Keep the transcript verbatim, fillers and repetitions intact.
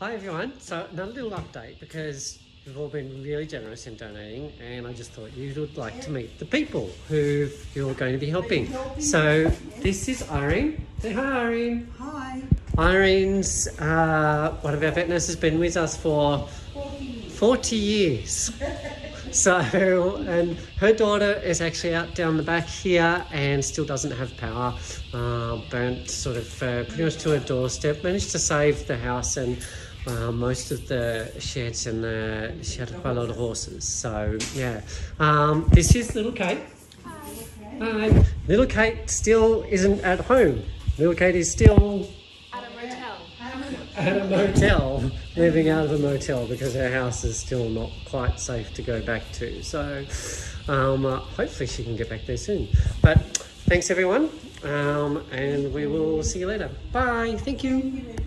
Hi everyone, so another little update because you've all been really generous in donating and I just thought you would like to meet the people who you're going to be helping. So this is Irene. Say hi Irene. Hi. Irene's uh, one of our vet nurses, has been with us for forty years. So, and her daughter is actually out down the back here and still doesn't have power, uh, burnt sort of uh, pretty much to her doorstep, managed to save the house and Uh, most of the sheds, and the, she had quite a lot of horses, so yeah. Um, this is little Kate. Hi. Hi. Little Kate still isn't at home. Little Kate is still at a motel. At a motel, living out of a motel because her house is still not quite safe to go back to. So um, uh, hopefully she can get back there soon. But thanks everyone, um, and we will see you later. Bye. Thank you.